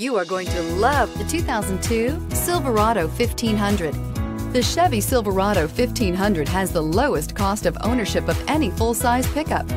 You are going to love the 2002 Silverado 1500. The Chevy Silverado 1500 has the lowest cost of ownership of any full-size pickup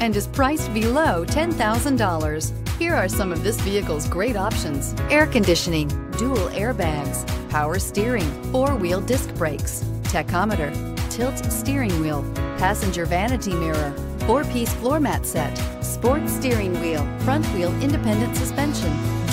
and is priced below $10,000. Here are some of this vehicle's great options: air conditioning, dual airbags, power steering, four-wheel disc brakes, tachometer, tilt steering wheel, passenger vanity mirror, four-piece floor mat set, sports steering wheel, front wheel independent suspension.